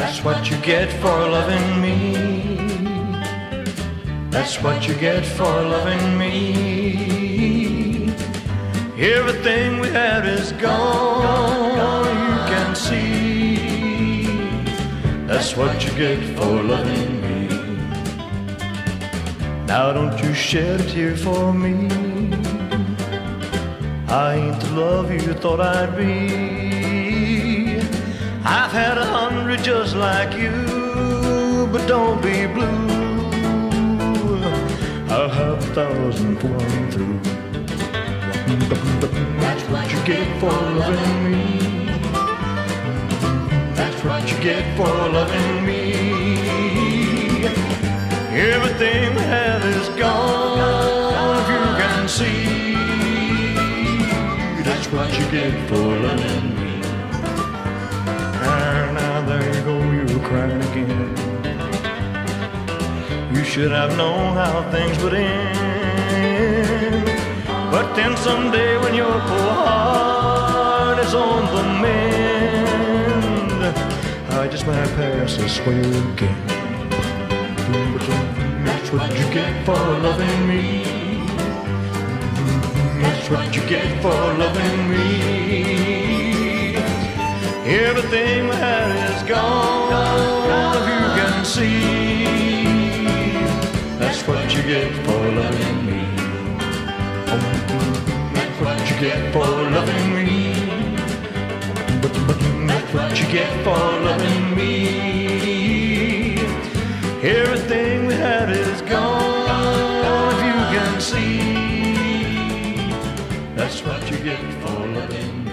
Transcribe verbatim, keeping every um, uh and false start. That's what you get for loving me. That's what you get for loving me. Everything we had is gone, you can see. That's what you get for loving me. Now don't you shed a tear for me. I ain't the love you thought I'd be. I've had a hundred just like you, but don't be blue. I'll have a thousand pouring through. That's what you get for loving me. That's what you get for loving me. Everything we have is gone, if you can see. That's what you get for loving me. Ah, now there you go, you're crying again. You should have known how things would end. But then someday when your poor heart is on the mend, I just might pass this way again. That's what you get for loving me. That's what you get for loving me. Everything we had is gone, if you can see. That's what you get for loving me. That's what you get for loving me. That's what you get for loving me. Everything we had is gone, if you can see. That's what you get for loving me.